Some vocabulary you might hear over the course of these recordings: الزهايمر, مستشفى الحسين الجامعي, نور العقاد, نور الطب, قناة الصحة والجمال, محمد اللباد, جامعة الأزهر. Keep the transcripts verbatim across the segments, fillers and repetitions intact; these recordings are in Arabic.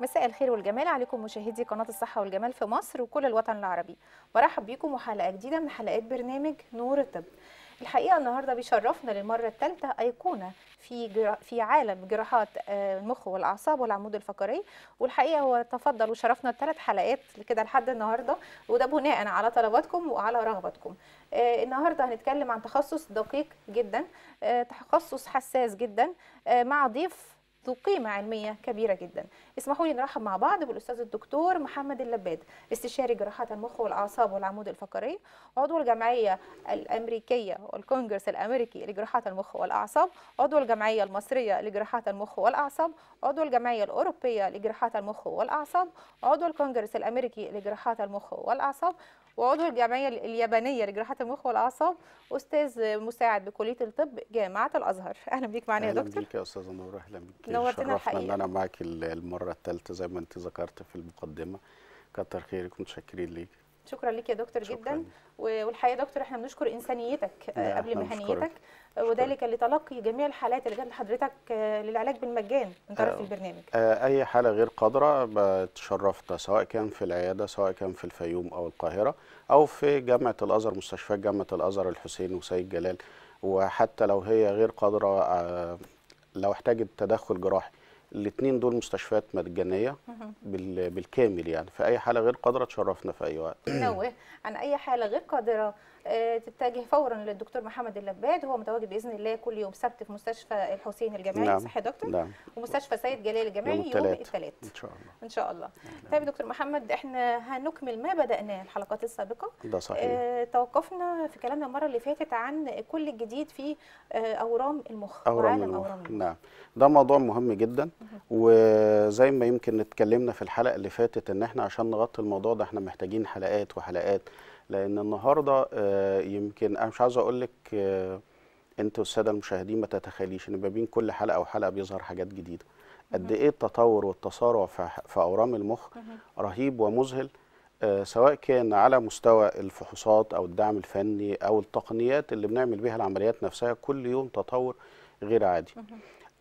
مساء الخير والجمال عليكم مشاهدي قناة الصحة والجمال في مصر وكل الوطن العربي. برحب بيكم وحلقة جديدة من حلقات برنامج نور الطب. الحقيقة النهاردة بيشرفنا للمرة الثالثة أيقونة في جر... في عالم جراحات المخ والاعصاب والعمود الفقري، والحقيقه هو تفضل وشرفنا بثلاث حلقات كده لحد النهارده، وده بناء على طلباتكم وعلى رغبتكم. آه النهارده هنتكلم عن تخصص دقيق جدا، آه تخصص حساس جدا، آه مع ضيف ذو قيمه علميه كبيره جدا. اسمحوا لي نرحب مع بعض بالاستاذ الدكتور محمد اللباد، استشاري جراحات المخ والاعصاب والعمود الفقري، عضو الجمعيه الامريكيه والكونجرس الامريكي لجراحات المخ والاعصاب، عضو الجمعيه المصريه لجراحات المخ والاعصاب، عضو الجمعيه الاوروبيه لجراحات المخ والاعصاب، عضو الكونجرس الامريكي لجراحات المخ والاعصاب، وعضو الجمعيه اليابانيه لجراحات المخ والاعصاب، استاذ مساعد بكليه الطب جامعه الازهر. اهلا بيك معانا يا دكتور. اهلا بيك يا استاذه نور، اهلا بيك، نورتنا الحقيقه. شرفنا ان انا معاك المره الثالثه زي ما انت ذكرت في المقدمه. كتر خيرك ومتشكرين ليك. شكرا ليك يا دكتور، شكرا جدا. والحقيقه يا دكتور احنا بنشكر انسانيتك قبل مهنيتك، وذلك لتلقي جميع الحالات اللي جت لحضرتك للعلاج بالمجان من طرف البرنامج. اي حاله غير قادره اتشرفت، سواء كان في العياده، سواء كان في الفيوم او القاهره او في جامعه الازهر، مستشفيات جامعه الازهر، الحسين وسيد جلال. وحتى لو هي غير قادره، لو احتاجت تدخل جراحي، الاثنين دول مستشفيات مجانيه بالكامل. يعني في اي حاله غير قادره تشرفنا في اي وقت. نوه عن اي حاله غير قادره تتجه فورا للدكتور محمد اللباد. هو متواجد باذن الله كل يوم سبت في مستشفى الحسين الجامعي. نعم. صح يا دكتور؟ نعم. ومستشفى سيد جلال الجامعي يوم الثلاث ان شاء الله. ان شاء الله. طيب يا دكتور محمد، احنا هنكمل ما بدأناه الحلقات السابقه. ده صحيح. اه توقفنا في كلامنا المره اللي فاتت عن كل الجديد في اه اورام المخ وعالم اورام المخ. نعم، ده موضوع مهم جدا. وزي ما يمكن اتكلمنا في الحلقه اللي فاتت ان احنا عشان نغطي الموضوع ده احنا محتاجين حلقات وحلقات، لان النهارده يمكن انا مش عاوز اقول لك انت والساده المشاهدين ما تتخيليش ان ما بين كل حلقه وحلقه بيظهر حاجات جديده. قد ايه التطور والتسارع في اورام المخ رهيب ومذهل، سواء كان على مستوى الفحوصات او الدعم الفني او التقنيات اللي بنعمل بيها العمليات نفسها. كل يوم تطور غير عادي.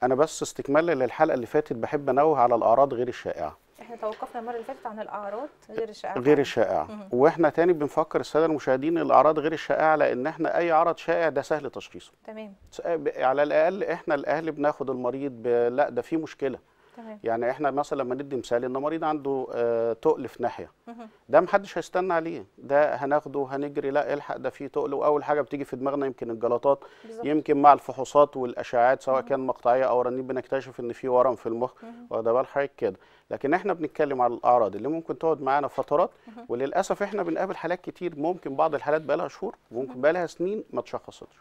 أنا بس استكمالا للحلقة اللي فاتت بحب أنوه على الأعراض غير الشائعة. إحنا توقفنا المرة اللي فاتت عن الأعراض غير الشائعة. غير الشائعة، وإحنا تاني بنفكر السادة المشاهدين الأعراض غير الشائعة، لأن إحنا أي عرض شائع ده سهل تشخيصه. تمام. على الأقل إحنا الأهل بناخد المريض لا ده في مشكلة. تمام. يعني إحنا مثلا لما ندي مثال إن مريض عنده آه تقل في ناحية، ده محدش هيستنى عليه، ده هناخده هنجري لا الحق ده فيه تقل. وأول حاجة بتيجي في دماغنا يمكن الجلطات، بالزبط. يمكن مع الفحوصات والأشعاعات سواء مه. كان مقطعية أو رنين بنكتشف إن في ورم في المخ، واخد بال حضرتك كده. لكن إحنا بنتكلم على الأعراض اللي ممكن تقعد معانا فترات، مه. وللأسف إحنا بنقابل حالات كتير، ممكن بعض الحالات بقى لها شهور، ممكن بقى لها سنين ما اتشخصتش.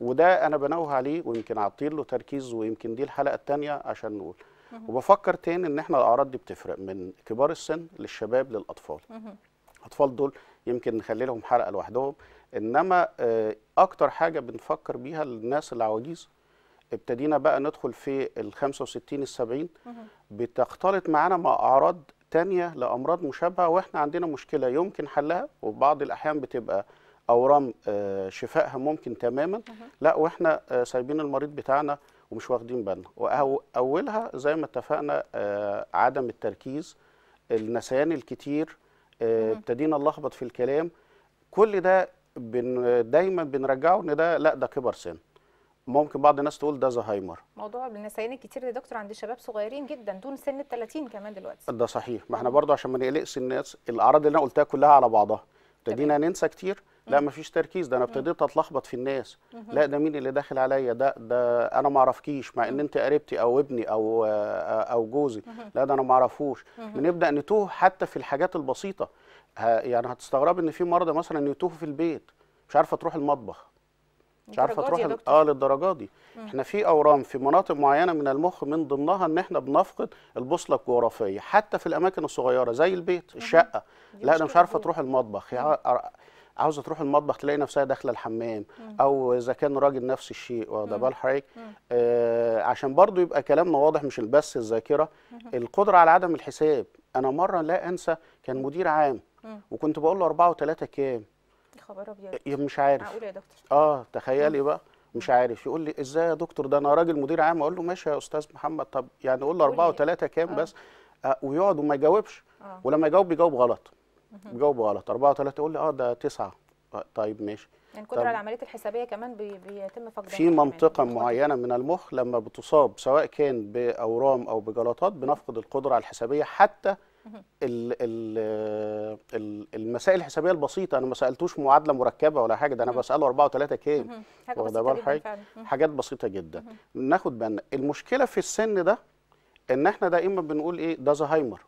وده أنا بنوه عليه ويمكن أعطيله له تركيز، ويمكن دي الحلقة الثانية عشان نقول. وبفكر تاني ان احنا الاعراض دي بتفرق من كبار السن للشباب للاطفال. الاطفال دول يمكن نخلي لهم حلقه لوحدهم، انما اكتر حاجه بنفكر بيها الناس العواجيز. ابتدينا بقى ندخل في ال خمسة وستين ال سبعين، بتختلط معانا مع اعراض تانيه لامراض مشابهه، واحنا عندنا مشكله يمكن حلها، وبعض الاحيان بتبقى اورام شفائها ممكن تماما، لا واحنا سايبين المريض بتاعنا ومش واخدين بالنا. واولها زي ما اتفقنا آه عدم التركيز، النسيان الكتير، ابتدينا آه نلخبط في الكلام. كل ده بن دايما بنرجعه ان ده لا ده كبر سن. ممكن بعض الناس تقول ده زهايمر. موضوع النسيان الكتير ده يا دكتور عند شباب صغيرين جدا دون سن ال ثلاثين كمان دلوقتي. ده صحيح، ما احنا برضه عشان ما نقلقش الناس، الاعراض اللي انا قلتها كلها على بعضها. ابتدينا ننسى كتير، لا مفيش تركيز، ده انا ابتديت اتلخبط في الناس، لا ده مين اللي داخل عليا، ده ده انا ما اعرفكيش مع ان انت قريبتي او ابني او او جوزي، لا ده انا ما اعرفوش. بنبدا نتوه حتى في الحاجات البسيطه. يعني هتستغرب ان في مرضى مثلا يتوه في البيت، مش عارفه تروح المطبخ، مش عارفه تروح اه للدرجه دي. احنا في اورام في مناطق معينه من المخ من ضمنها ان احنا بنفقد البوصله الجغرافيه حتى في الاماكن الصغيره زي البيت، الشقه، لا انا مش عارفه تروح المطبخ، عاوزه تروح المطبخ تلاقي نفسها داخله الحمام، او اذا كان راجل نفس الشيء، واخده بال حضرتك. آه عشان برضو يبقى كلامنا واضح، مش بس الذاكره، القدره على عدم الحساب. انا مره لا انسى كان مدير عام مم. وكنت بقول له أربعة وثلاثة كام، خبر ابيض، مش عارف. معقوله يا دكتور؟ اه تخيلي بقى، مش عارف. يقول لي ازاي يا دكتور ده انا راجل مدير عام. اقول له ماشي يا استاذ محمد، طب يعني قول لي أربعة وثلاثة كام بس. ويقعد وما يجاوبش، ولما يجاوب بيجاوب غلط، بيجاوب غلط أربعة وثلاثة، يقول لي اه ده تسعة، طيب ماشي. يعني كتر العمليات الحسابيه كمان بيتم فقدانها في منطقه معينه من المخ لما بتصاب سواء كان باورام او بجلطات بنفقد القدره على الحسابيه، حتى ال ال المسائل الحسابيه البسيطه. انا ما سالتوش معادله مركبه ولا حاجه، ده انا بساله أربعة وثلاثة كام، واخد بالك حاجه حاجات بسيطه جدا. ناخد بالنا المشكله في السن ده ان احنا دائما بنقول ايه ده زهايمر،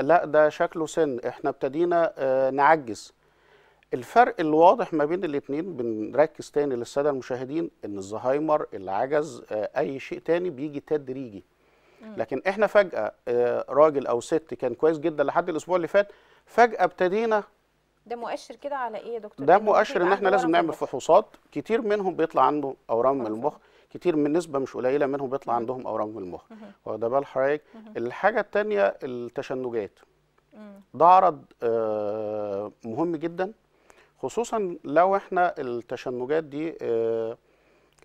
لا ده شكله سن، احنا ابتدينا آه نعجز. الفرق الواضح ما بين الاثنين، بنركز تاني للساده المشاهدين، ان الزهايمر، العجز، اي شيء تاني بيجي تدريجي. لكن احنا فجاه راجل او ست كان كويس جدا لحد الاسبوع اللي فات، فجاه ابتدينا. ده مؤشر كده على ايه يا دكتور؟ ده مؤشر ان احنا لازم نعمل فحوصات. كتير منهم بيطلع عنده اورام من المخ، كتير من نسبه مش قليله منهم بيطلع عندهم اورام من المخ، واخده بال حضرتك؟ الحاجه الثانيه التشنجات، ده عرض مهم جدا، خصوصا لو احنا التشنجات دي اه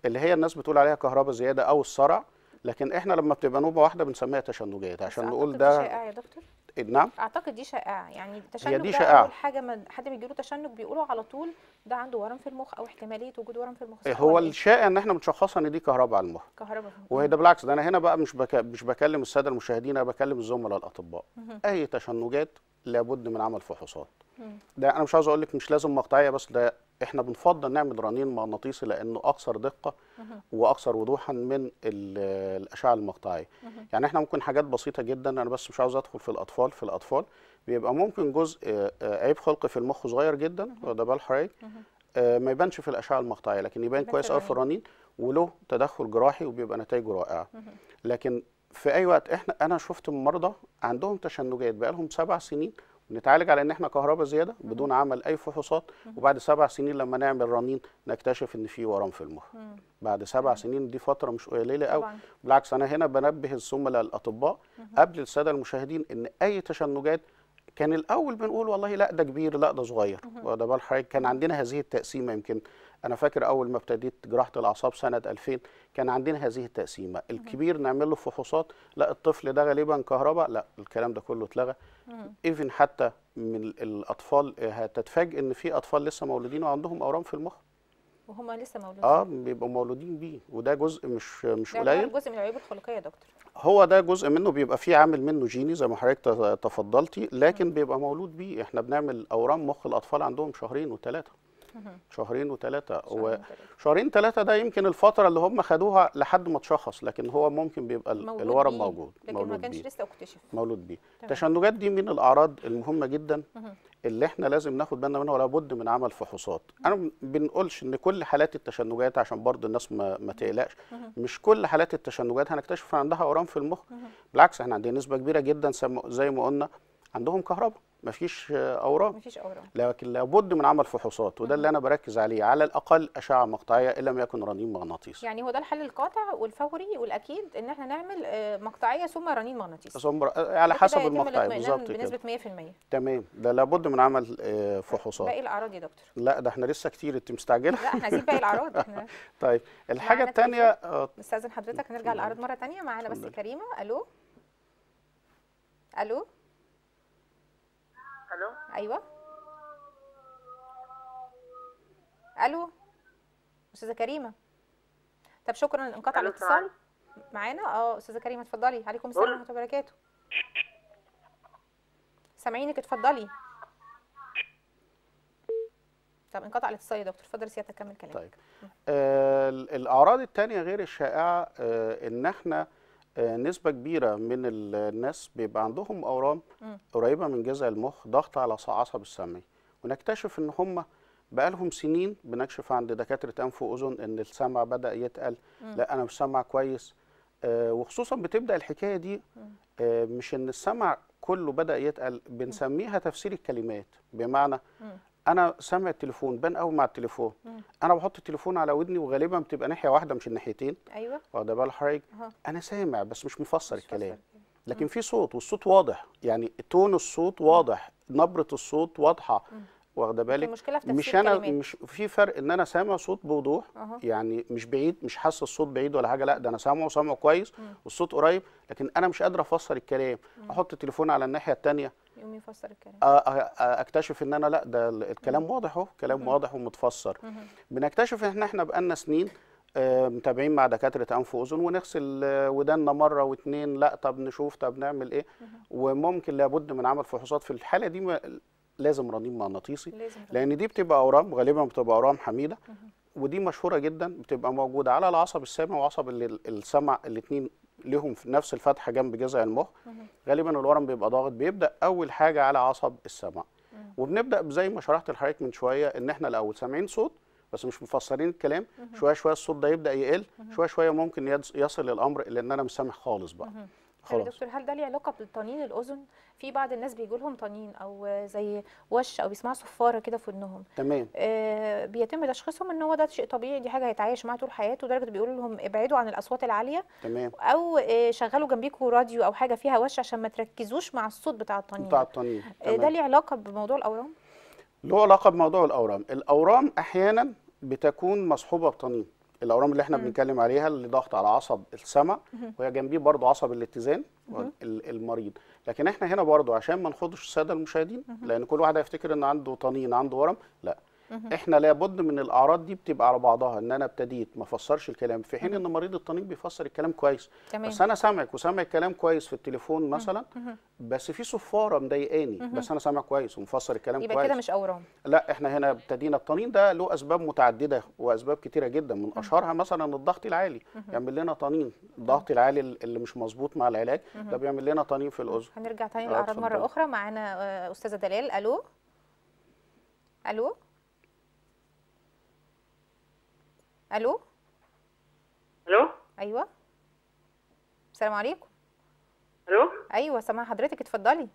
اللي هي الناس بتقول عليها كهرباء زياده او الصرع، لكن احنا لما بتبقى نوبه واحده بنسميها تشنجات عشان نقول ده. دي شائعه يا دكتور؟ نعم اعتقد دي شائعه، يعني التشنج ده اول حاجه ما حد بيجيله تشنج بيقولوا على طول ده عنده ورم في المخ او احتماليه وجود ورم في المخ. هو الشائع ان احنا بنشخصها ان دي كهرباء على المخ، كهرباء، وهي ده بالعكس. ده انا هنا بقى مش بك... مش بكلم الساده المشاهدين، انا بكلم الزملاء الاطباء. اي تشنجات لابد من عمل فحوصات. ده انا مش عاوز اقول لك مش لازم مقطعيه، بس ده احنا بنفضل نعمل رنين مغناطيسي لانه اكثر دقه واكثر وضوحا من الاشعه المقطعيه. يعني احنا ممكن حاجات بسيطه جدا، انا بس مش عاوز ادخل في الاطفال، في الاطفال بيبقى ممكن جزء عيب خلقي في المخ صغير جدا، واخده بال حضرتك، ما يبانش في الاشعه المقطعيه لكن يبان كويس قوي في الرنين وله تدخل جراحي وبيبقى نتائجه رائعه. لكن في اي وقت احنا انا شفت مرضى عندهم تشنجات بقى لهم سبع سنين نتعالج على ان احنا كهرباء زياده بدون عمل اي فحوصات، وبعد سبع سنين لما نعمل رنين نكتشف ان في ورم في المخ. بعد سبع سنين دي فتره مش قليله قوي. بالعكس انا هنا بنبه الزملاء الاطباء قبل الساده المشاهدين ان اي تشنجات كان الاول بنقول والله لا ده كبير لا ده صغير، واخد بال حضرتك؟ كان عندنا هذه التقسيمه. يمكن انا فاكر اول ما ابتديت جراحه الاعصاب سنه ألفين كان عندنا هذه التقسيمه، الكبير نعمل له فحوصات، لا الطفل ده غالبا كهرباء، لا الكلام ده كله اتلغى. ايفن حتى من الاطفال هتتفاجئ ان في اطفال لسه مولودين وعندهم اورام في المخ وهم لسه مولودين. اه بيبقوا مولودين بيه، وده جزء مش مش قليل، ده جزء من العيوب الخلقيه يا دكتور. هو ده جزء منه بيبقى فيه عامل منه جيني زي ما حضرتك تفضلتي، لكن بيبقى مولود بيه. احنا بنعمل اورام مخ الاطفال عندهم شهرين وثلاثه، شهرين وثلاثه وشهرين ثلاثه ده يمكن الفتره اللي هم خدوها لحد ما اتشخص، لكن هو ممكن بيبقى الورم موجود لكن ما كانش لسه اكتشف، مولود بيه. التشنجات دي من الاعراض المهمه جدا اللي احنا لازم ناخد بالنا منها ولا بد من عمل فحوصات. انا ما بنقولش ان كل حالات التشنجات، عشان برضه الناس ما, ما تقلقش، مش كل حالات التشنجات هنكتشف عندها اورام في المخ. بالعكس احنا عندنا نسبه كبيره جدا زي ما قلنا عندهم كهرباء مفيش اورام، مفيش اورام، لكن لابد من عمل فحوصات، وده اللي انا بركز عليه، على الاقل اشعه مقطعيه ان لم يكن رنين مغناطيسي. يعني هو ده الحل القاطع والفوري والاكيد، ان احنا نعمل مقطعيه ثم رنين مغناطيسي، ثم على حسب المقطعيه بالظبط بنسبه مية في المية. تمام، ده لابد من عمل فحوصات. باقي الاعراض يا دكتور؟ لا ده احنا لسه كتير، انت مستعجله. لا احنا عايزين باقي الاعراض. طيب الحاجه الثانيه، استاذن حضرتك نرجع للاعراض مره ثانيه معانا بس كريمه. الو الو الو ايوه الو استاذه كريمه. طب شكرا انقطع الاتصال معانا. اه استاذه كريمه اتفضلي. عليكم السلام ورحمه الله وبركاته. سامعينك، اتفضلي. طب انقطع الاتصال يا دكتور، اتفضلي سيادتك كمل كلامك. طيب آه الاعراض الثانيه غير الشائعه آه ان احنا نسبة كبيرة من الناس بيبقى عندهم أورام قريبة من جذع المخ، ضغط على العصب السمعي، ونكتشف إن هم بقالهم سنين بنكشف عند دكاترة أنف وأذن إن السمع بدأ يتقل، لا أنا مش سامع كويس، وخصوصا بتبدأ الحكاية دي مش إن السمع كله بدأ يتقل، بنسميها تفسير الكلمات. بمعنى أنا سامع التليفون، بان قوي مع التليفون، مم. أنا بحط التليفون على ودني وغالبا بتبقى ناحية واحدة مش الناحيتين. أيوه واخدة بال حضرتك؟ أنا سامع بس مش مفسر مش الكلام، مم. لكن في صوت والصوت واضح، يعني تون الصوت واضح، مم. نبرة الصوت واضحة، مم. واخده بالك؟ المشكله في تفسير مش انا كلمات. مش في فرق ان انا سامع صوت بوضوح أه. يعني مش بعيد، مش حاسس الصوت بعيد ولا حاجه، لا ده انا سامعه وسامعه كويس م. والصوت قريب، لكن انا مش قادره افسر الكلام. م. احط التليفون على الناحيه الثانيه يقوم يفسر الكلام، اكتشف ان انا لا ده الكلام م. واضح اهو، كلام م. واضح ومتفسر. م. بنكتشف ان احنا احنا بقالنا سنين متابعين مع دكاتره انف واذن ونغسل وداننا مره واثنين، لا طب نشوف طب نعمل ايه، وممكن لابد من عمل فحوصات في الحاله دي. لازم رنين مغناطيسي، لان دي بتبقى اورام، غالبا بتبقى اورام حميده، ودي مشهوره جدا، بتبقى موجوده على العصب السامع وعصب السمع، الاثنين لهم في نفس الفتحه جنب جذع المخ. غالبا الورم بيبقى ضاغط، بيبدا اول حاجه على عصب السمع، وبنبدا زي ما شرحت لحضرتك من شويه ان احنا الاول سامعين صوت بس مش مفسرين الكلام. مه. شويه شويه الصوت ده يبدا يقل، مه. شويه شويه ممكن يصل الامر الى ان انا مش سامع خالص بقى. مه. خلاص يا دكتور، هل ده ليه علاقه بطنين الاذن؟ في بعض الناس بيجي لهم طنين او زي وش او بيسمعوا صفاره كده في ودنهم. تمام. آه بيتم تشخيصهم ان هو ده شيء طبيعي، دي حاجه هيتعايش معاها طول حياته، لدرجه بيقولوا لهم ابعدوا عن الاصوات العاليه. تمام. او آه شغلوا جنبيكوا راديو او حاجه فيها وش عشان ما تركزوش مع الصوت بتاع الطنين. بتاع الطنين. آه ده ليه علاقه بموضوع الاورام؟ له علاقه بموضوع الاورام، الاورام احيانا بتكون مصحوبه بطنين، الاورام اللي احنا م. بنتكلم عليها اللي ضغط على عصب السمع وهي جنبيه برضه عصب الاتزان المريض، لكن احنا هنا برضه عشان ما نخدش الساده المشاهدين م. لان كل واحد هيفتكر ان عنده طنين عنده ورم، لا م. احنا لابد من الاعراض دي بتبقى على بعضها، ان انا ابتديت ما افسرش الكلام، في حين ان مريض الطنين بيفسر الكلام كويس. تمام. بس انا سامعك وسامع الكلام كويس في التليفون مثلا، م. بس في صفاره مضايقاني، بس انا سامع كويس ومفسر الكلام يبقى كويس، يبقى كده مش اورام. لا احنا هنا ابتدينا الطنين ده له اسباب متعدده واسباب كتيره جدا، من اشهرها مثلا الضغط العالي يعمل لنا طنين، الضغط العالي اللي مش مظبوط مع العلاج ده بيعمل لنا طنين في الاذن. هنرجع تاني للاعراض مره اخرى. معانا استاذه دلال. الو الو الو الو ايوه السلام عليكم. الو ايوه سامعه حضرتك، اتفضلي.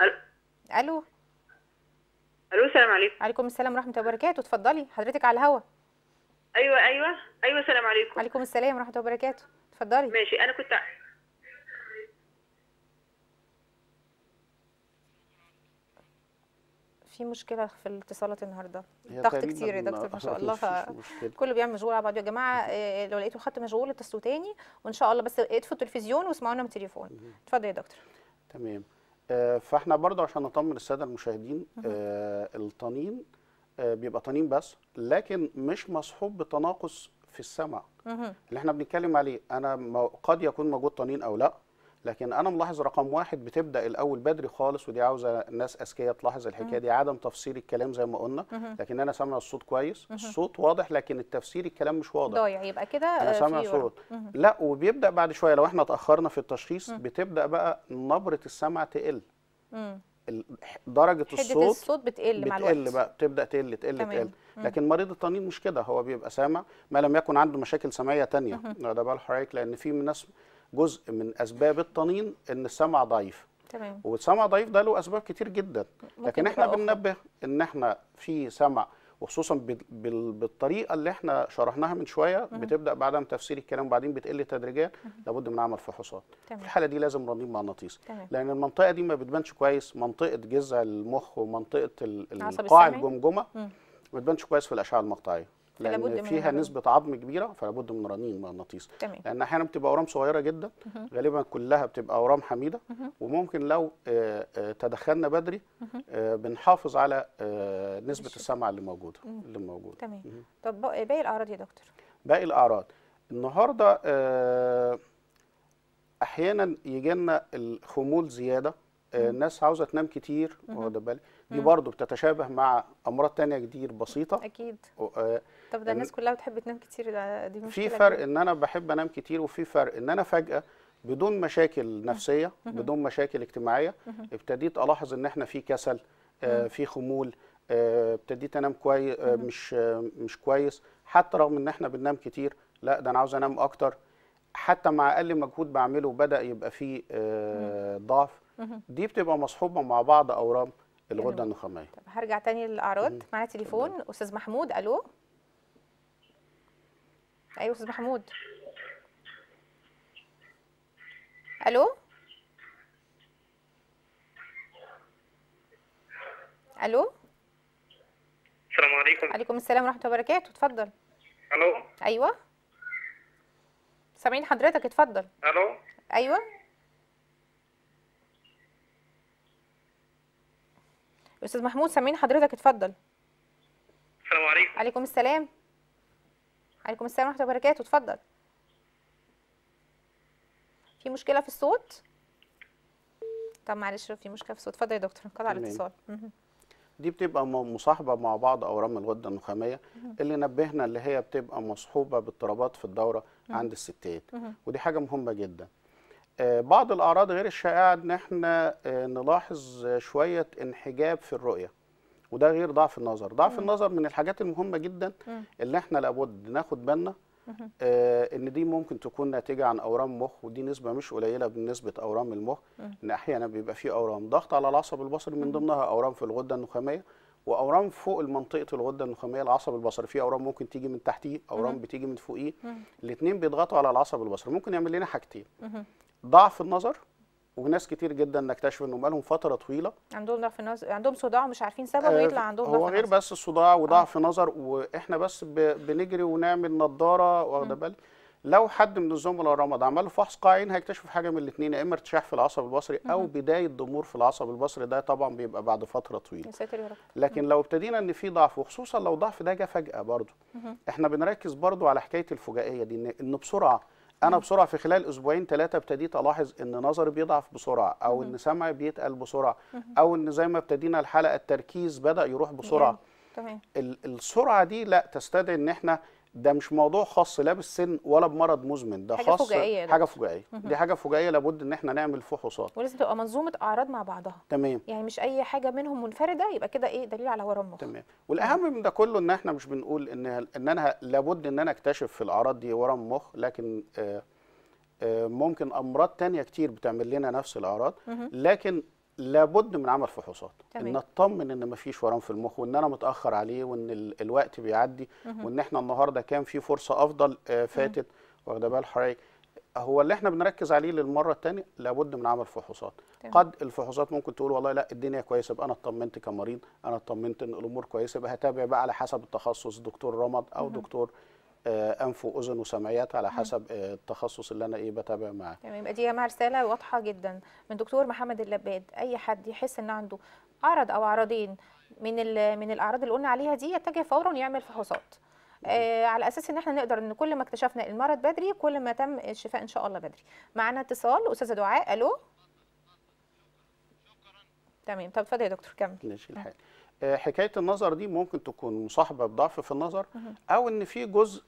الو الو الو السلام عليكم. وعليكم السلام ورحمه الله وبركاته، اتفضلي حضرتك على الهوا. ايوه ايوه ايوه السلام عليكم. وعليكم السلام ورحمه الله وبركاته، اتفضلي. ماشي انا كنت في مشكله في الاتصالات النهارده، ضغط كتير يا دكتور ما شاء الله، كله بيعمل مشغول على بعضه. يا جماعه لو لقيتوا الخط مشغول اتصلوا تاني، وان شاء الله بس اطفوا التلفزيون واسمعونا من التليفون. اتفضل يا دكتور. تمام. آه فاحنا برضه عشان نطمن الساده المشاهدين، آه الطنين آه بيبقى طنين بس، لكن مش مصحوب بتناقص في السمع اللي احنا بنتكلم عليه. انا قد يكون موجود طنين او لا، لكن انا ملاحظ رقم واحد بتبدا الاول بدري خالص، ودي عاوزه ناس اذكياء تلاحظ الحكايه دي، عدم تفسير الكلام زي ما قلنا، لكن انا سامع الصوت كويس، الصوت واضح لكن التفسير الكلام مش واضح، ضايع، يبقى كده انا سامع صوت لا. وبيبدا بعد شويه لو احنا اتاخرنا في التشخيص بتبدا بقى نبره السمع تقل، درجه الصوت حدة الصوت بتقل مع الوقت، بتقل بقى بتبدا تقل تقل تقل. لكن مريض الطنين مش كده، هو بيبقى سامع ما لم يكن عنده مشاكل سمعيه ثانيه، ده بقى الحراك، لان في ناس جزء من اسباب الطنين ان السمع ضعيف. تمام. والسمع ضعيف ده له اسباب كتير جدا، لكن احنا بننبه ان احنا في سمع، وخصوصا بالطريقه اللي احنا شرحناها من شويه، بتبدا بعدم تفسير الكلام وبعدين بتقل تدريجيا، لابد من عمل فحوصات. في الحاله دي لازم رنين مغناطيسي، لان المنطقه دي ما بتبانش كويس، منطقه جذع المخ ومنطقه القاع الجمجمه ما بتبانش كويس في الاشعه المقطعيه، لأن فيها نسبة عظم كبيرة، فلابد من رنين مغناطيسي. لأن أحيانا بتبقى أورام صغيرة جدا، غالبا كلها بتبقى أورام حميدة، وممكن لو تدخلنا بدري بنحافظ على نسبة السمع اللي موجودة اللي موجودة. تمام. طب باقي الأعراض يا دكتور؟ باقي الأعراض النهارده أحيانا يجي لنا الخمول زيادة، الناس عاوزة تنام كتير، واخدة بالك؟ دي برضه بتتشابه مع امراض ثانيه كتير بسيطه. اكيد. آه طب ده الناس كلها بتحب تنام كتير، ده دي مشكله. في فرق ان انا بحب انام كتير، وفي فرق ان انا فجاه بدون مشاكل نفسيه بدون مشاكل اجتماعيه ابتديت الاحظ ان احنا في كسل، آه في خمول، آه ابتديت انام كويس، آه مش آه مش كويس، حتى رغم ان احنا بننام كتير، لا ده انا عاوز انام اكتر، حتى مع اقل مجهود بعمله بدا يبقى فيه آه ضعف. دي بتبقى مصحوبه مع بعض اورام الغده النخاميه. طب هرجع تاني للاعراض. معانا تليفون. مم. استاذ محمود. الو ايوه استاذ محمود. الو الو. السلام عليكم. عليكم السلام ورحمه الله وبركاته. اتفضل. الو. ايوه سامعين حضرتك، اتفضل. الو. ايوه استاذ محمود سامعين حضرتك، اتفضل. السلام عليكم. عليكم السلام. عليكم السلام ورحمه الله وبركاته. اتفضل. في مشكله في الصوت؟ طب معلش في مشكله في الصوت. اتفضل يا دكتور، انقطع الاتصال. دي بتبقى مصاحبه مع بعض اورام الغده النخاميه اللي نبهنا، اللي هي بتبقى مصحوبه باضطرابات في الدوره عند الستات، ودي حاجه مهمه جدا. بعض الاعراض غير الشائعه ان احنا نلاحظ شويه انحجاب في الرؤيه، وده غير ضعف النظر. ضعف النظر من الحاجات المهمه جدا اللي احنا لابد ناخد بالنا ان دي ممكن تكون ناتجه عن اورام مخ، ودي نسبه مش قليله بالنسبه اورام المخ، ان احيانا بيبقى فيه اورام ضغط على العصب البصري، من ضمنها اورام في الغده النخاميه واورام فوق منطقه الغده النخاميه العصب البصري. في اورام ممكن تيجي من تحتيه، اورام بتيجي من فوقيه، الاثنين بيضغطوا على العصب البصري. ممكن يعمل لنا حاجتين: ضعف النظر، وناس كتير جدا نكتشف انهم بقالهم فتره طويله عندهم ضعف نظر، عندهم صداع ومش عارفين سببه، ويطلع عندهم ضعف نظر. هو غير بس الصداع وضعف آه. نظر، واحنا بس بنجري ونعمل نظاره واخده بالي. لو حد من الزملاء رمض عمل فحص قاعين هيكتشف حاجه من الاثنين، يا اما ارتشاح في العصب البصري او بدايه ضمور في العصب البصري، ده طبعا بيبقى بعد فتره طويله. لكن لو ابتدينا ان في ضعف، وخصوصا لو ضعف ده جه فجاه برضه، احنا بنركز برضه على حكايه الفجائيه دي، ان بسرعه أنا بسرعة في خلال أسبوعين ثلاثة ابتديت ألاحظ إن نظري بيضعف بسرعة، أو إن سمعي بيتقل بسرعة، أو إن زي ما ابتدينا الحلقة التركيز بدأ يروح بسرعة. تمام. السرعة دي لا تستدعي إن إحنا، ده مش موضوع خاص لا بالسن ولا بمرض مزمن، ده حاجة خاص فجائية، حاجة فجائية. دي حاجة فجائية لابد إن إحنا نعمل فحوصات، ولازم تبقى منظومة أعراض مع بعضها. تمام. يعني مش أي حاجة منهم منفردة يبقى كده إيه دليل على ورم مخ. تمام. والأهم مم. من ده كله إن إحنا مش بنقول إن إن أنا لابد إن أنا أكتشف في الأعراض دي ورم مخ، لكن آآ آآ ممكن أمراض تانية كتير بتعمل لنا نفس الأعراض، لكن لابد من عمل فحوصات، ان اطمن ان مفيش ورم في المخ، وان انا متاخر عليه، وان الوقت بيعدي، وان احنا النهارده كان في فرصه افضل فاتت، واخده بال حضرتك. هو اللي احنا بنركز عليه للمره الثانيه لابد من عمل فحوصات. قد الفحوصات ممكن تقول والله لا الدنيا كويسه، يبقى انا اطمنت كمريض، انا اطمنت ان الامور كويسه، يبقى هتابع بقى على حسب التخصص دكتور رمض او مم. دكتور انف واذن وسمعيات، على حسب التخصص اللي انا ايه بتابع معاه. تمام. يبقى دي يا جماعه رساله واضحه جدا من دكتور محمد اللباد، اي حد يحس ان عنده عرض او عرضين من من الاعراض اللي قلنا عليها دي يتجه فورا يعمل فحوصات، آه على اساس ان احنا نقدر ان كل ما اكتشفنا المرض بدري كل ما تم الشفاء ان شاء الله بدري. معانا اتصال، استاذه دعاء. الو. تمام. طب اتفضل يا دكتور كمل. ماشي الحال. حكايه النظر دي ممكن تكون مصاحبه بضعف في النظر، او ان في جزء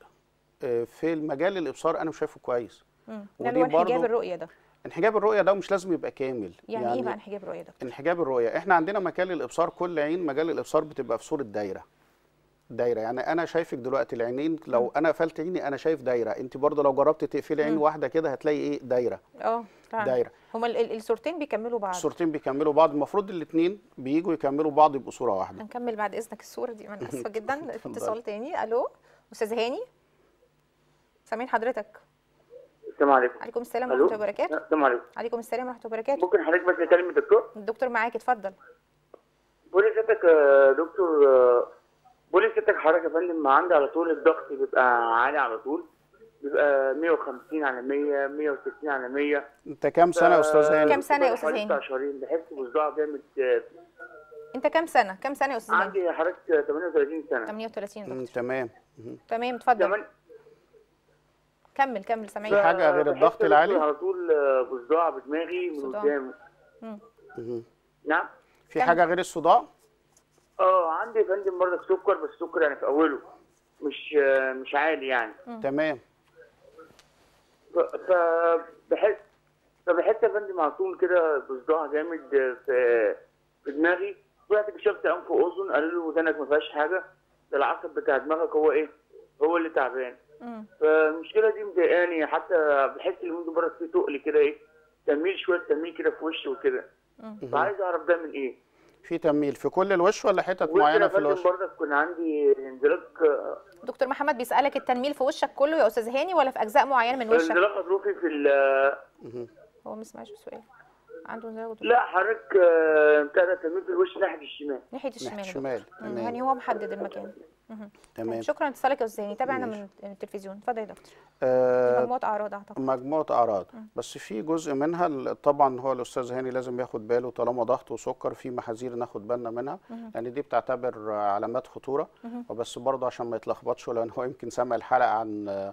في المجال الابصار انا مش شايفه كويس. امم ده انحجاب الرؤيه. ده انحجاب الرؤيه ده مش لازم يبقى كامل. يعني, يعني ايه بقى انحجاب الرؤيه ده؟ انحجاب الرؤيه احنا عندنا مجال الابصار، كل عين مجال الابصار بتبقى في صوره دايره. دايره يعني انا شايفك دلوقتي العينين، لو مم. انا قفلت عيني انا شايف دايره، انت برضه لو جربت تقفلي عين واحده كده هتلاقي ايه دايره. اه دايره. هما الصورتين بيكملوا بعض. الصورتين بيكملوا بعض، المفروض الاثنين بييجوا يكملوا بعض يبقوا صوره واحده. هنكمل بعد اذنك الصوره دي، انا اسفه جدا. في اتصال تاني. الو استاذ هاني سامعين حضرتك. السلام عليكم. عليكم السلام ورحمه الله وبركاته. السلام عليكم. عليكم السلام ورحمه الله وبركاته. ممكن حضرتك بس تكلم الدكتور؟ الدكتور معاك اتفضل. بقول لحضرتك يا دكتور، بقول لحضرتك حضرتك يا فندم عندي على طول الضغط بيبقى عالي، على طول بيبقى مية وخمسين على مية، مية وستين على مية. انت كام سنه يا استاذ هاني؟ كام سنه يا استاذ هاني؟ تسعة عشر. بحس بالصداع جامد. انت كام سنه؟ كام سنه يا استاذ هاني؟ عندي حضرتك تمنية وتلاتين سنه. تمنية وتلاتين يا دكتور. تمام تمام اتفضل. كمل كمل سامعين. في حاجه غير الضغط العالي؟ على طول بالصداع بدماغي من قدام. نعم. في كمل. حاجه غير الصداع؟ اه عندي يا فندم برضك سكر، بس السكر يعني في اوله مش مش عالي يعني. تمام. فبحس فبحس يا فندم على طول كده بصداع جامد في في دماغي. رحت كشفت انف واذن، قالوا له ودنك ما فيهاش حاجه، ده العصب بتاع دماغك هو ايه؟ هو اللي تعبان. فالمشكله دي مضايقاني، حتى بحس اليومين دول برضه في تقل كده، ايه تميل، شويه تميل كده في وشي وكده، فعايز اعرف ده من ايه؟ في تميل في كل الوش ولا حتت معينه في الوش؟ برضك كان عندي انزلاق. دكتور محمد بيسالك التنميل في وشك كله يا استاذ هاني ولا في اجزاء معينه من وشك؟ انزلاق غضروفي في ال هو ما سمعش السؤال. عنده نزاع غدد. لا حضرتك بتاع ده تنميم الوش ناحيه الشمال. ناحيه الشمال. ناحيه الشمال. يعني هو محدد المكان. تمام. شكرا لاتصالك يا استاذ هاني، تابعنا من التلفزيون. اتفضل يا دكتور. آه مجموعه اعراض اعتقد. مجموعه اعراض، بس في جزء منها طبعا هو الاستاذ هاني لازم ياخد باله، طالما ضغط وسكر في محاذير ناخد بالنا منها، لان يعني دي بتعتبر علامات خطوره، وبس برضه عشان ما يتلخبطش، لان هو يمكن سمع الحلقه عن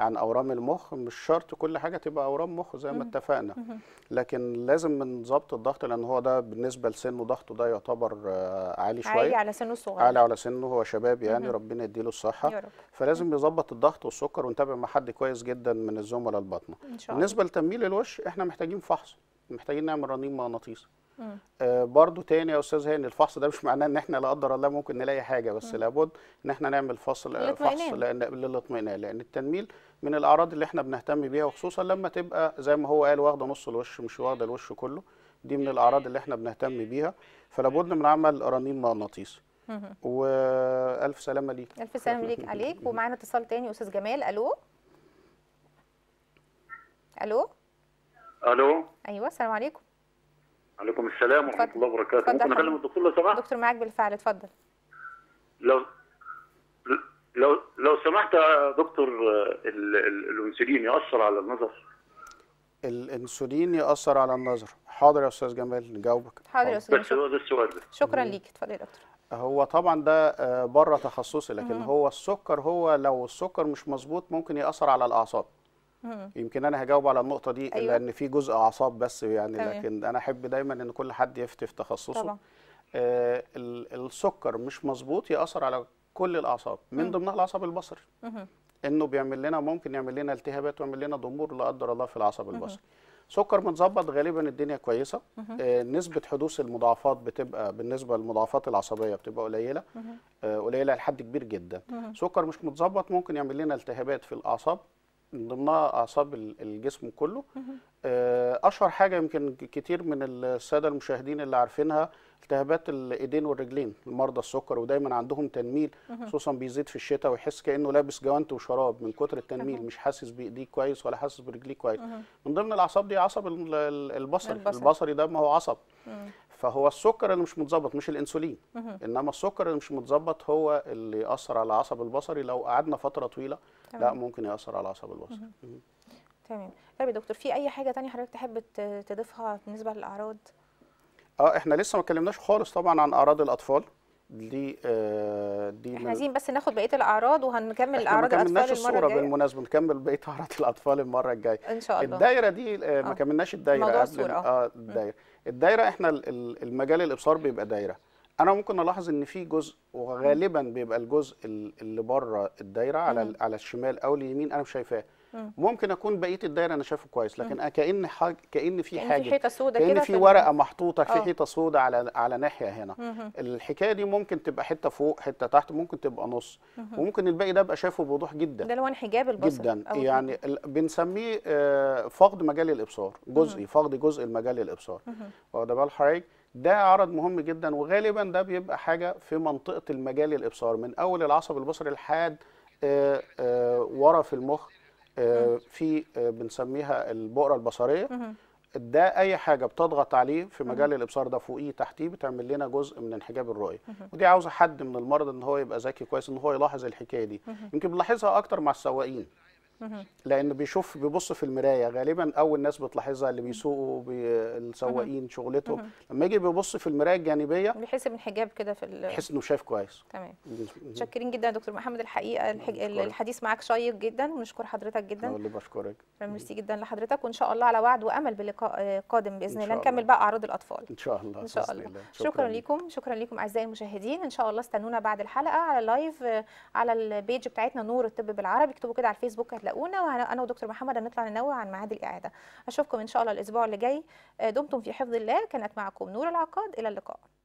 عن اورام المخ، مش شرط كل حاجه تبقى اورام مخ زي ما اتفقنا، لكن لازم من ضبط الضغط، لان هو ده بالنسبه لسنه ضغطه ده يعتبر عالي شويه، عالي على سنه الصغير، عالي على سنه، هو شباب يعني ربنا يديله الصحه يا رب. فلازم يظبط الضغط والسكر، ونتابع مع حد كويس جدا من الزملاء الباطنه. بالنسبه لتنميل الوش احنا محتاجين فحص، محتاجين نعمل رنين مغناطيسي. آه برضو تاني يا استاذ هاني، الفحص ده مش معناه ان احنا لا قدر الله ممكن نلاقي حاجه، بس مم. لابد ان احنا نعمل فصل فحص للاطمئنان، لان التنميل من الاعراض اللي احنا بنهتم بيها، وخصوصا لما تبقى زي ما هو قال واخده نص الوش مش واخده الوش كله، دي من الاعراض اللي احنا بنهتم بيها، فلابد من عمل رنين مغناطيسي. والف سلامه ليك. الف سلامه ليك عليك. ومعانا اتصال تاني استاذ جمال. الو الو الو ايوه السلام عليكم. عليكم السلام ورحمه الله وبركاته. ممكن اكلم الدكتور لو سمحت؟ الدكتور معاك بالفعل، اتفضل. لو لو لو سمحت يا دكتور، ال... ال... الانسولين ياثر على النظر؟ الانسولين ياثر على النظر. حاضر يا استاذ جمال نجاوبك. حاضر يا استاذ جمال. بس هو ده السؤال ده. شكرا ليك، اتفضل يا دكتور. هو طبعا ده بره تخصصي، لكن مم. هو السكر، هو لو السكر مش مظبوط ممكن ياثر على الاعصاب. يمكن انا هجاوب على النقطه دي. أيوة. لان في جزء اعصاب بس يعني طبعا. لكن انا احب دايما ان كل حد يفتي في تخصصه. آه السكر مش مظبوط ياثر على كل الاعصاب، من ضمنها العصب البصري، انه بيعمل لنا ممكن يعمل لنا التهابات ويعمل لنا ضمور لا قدر الله في العصب البصري. سكر متظبط غالبا الدنيا كويسه. آه نسبه حدوث المضاعفات بتبقى بالنسبه للمضاعفات العصبيه بتبقى قليله، آه قليله لحد كبير جدا. سكر مش متظبط ممكن يعمل لنا التهابات في الاعصاب، من ضمنها اعصاب الجسم كله. اشهر حاجه يمكن كتير من الساده المشاهدين اللي عارفينها التهابات الايدين والرجلين، المرضى السكر ودايما عندهم تنميل، خصوصا بيزيد في الشتاء ويحس كانه لابس جوانت وشراب من كتر التنميل، مش حاسس بايديه كويس ولا حاسس برجليه كويس. من ضمن الاعصاب دي عصب البصري، البصري ده ما هو عصب، فهو السكر اللي مش متظبط مش الانسولين، انما السكر اللي مش متظبط هو اللي ياثر على العصب البصري. لو قعدنا فتره طويله تمام. لا ممكن ياثر على العصب البصري. تمام. طيب يا دكتور، في اي حاجه ثانيه حضرتك تحب تضيفها بالنسبه للاعراض؟ اه احنا لسه ما اتكلمناش خالص طبعا عن اعراض الاطفال دي. آه دي احنا عايزين بس ناخد بقيه الاعراض وهنكمل اعراض الاطفال المره الجايه. ما كملناش الصوره بالمناسبه، نكمل بقيه اعراض الاطفال المره الجايه ان شاء الله. الدايره دي آه ما كملناش الدايره. موضوع الصوره اه الدايره الدايره احنا المجال الابصار بيبقى دايره. انا ممكن الاحظ ان في جزء، وغالبا بيبقى الجزء اللي بره الدايره على مم. على الشمال او اليمين انا مش شايفاه. ممكن اكون بقيه الدايره انا شايفه كويس، لكن كأن حاجه، كأن في حاجه، كأن في حيطه سوداء كده، كأن في ورقه محطوطه في حيطه سوداء على على ناحيه هنا. مم. الحكايه دي ممكن تبقى حته فوق حته تحت، ممكن تبقى نص، مم. وممكن الباقي ده ابقى شايفه بوضوح جدا. ده لو انحجاب البصر جدا يعني بنسميه فقد مجال الابصار جزئي، فقد جزء المجال الابصار. واخده بال حضرتك؟ ده عرض مهم جدا، وغالبا ده بيبقى حاجه في منطقه المجال الابصار من اول العصب البصري لحد ورا في المخ، في بنسميها البؤره البصريه. ده اي حاجه بتضغط عليه في مجال الابصار ده فوقيه تحتيه بتعمل لنا جزء من انحجاب الرؤيه، ودي عاوزه حد من المرضى ان هو يبقى ذكي كويس ان هو يلاحظ الحكايه دي. يمكن بنلاحظها اكتر مع السواقين، لأنه بيشوف بيبص في المراية غالبا أول ناس بتلاحظها اللي بيسوقوا السواقين شغلتهم، لما يجي بيبص في المراية الجانبية بيحس بانحجاب كده في ال بيحس إنه شايف كويس. تمام. متشكرين جدا يا دكتور محمد، الحقيقة الحديث معاك شيق جدا، ونشكر حضرتك جدا. أنا اللي بشكرك. ميرسي جدا لحضرتك، وإن شاء الله على وعد وأمل بلقاء قادم بإذن الله نكمل بقى أعراض الأطفال. إن شاء الله. إن شاء الله. شكرا ليكم، شكرا ليكم أعزائي المشاهدين، إن شاء الله استنونا بعد الحلقة على اللايف على البيج بتاعتنا نور الطب بالعربي، اكتبوا كده على الفيسبوك هتلاقونا، وانا ودكتور محمد هنطلع ننوه عن ميعاد الاعاده. اشوفكم ان شاء الله الاسبوع اللي جاي، دمتم في حفظ الله. كانت معكم نور العقاد، الى اللقاء.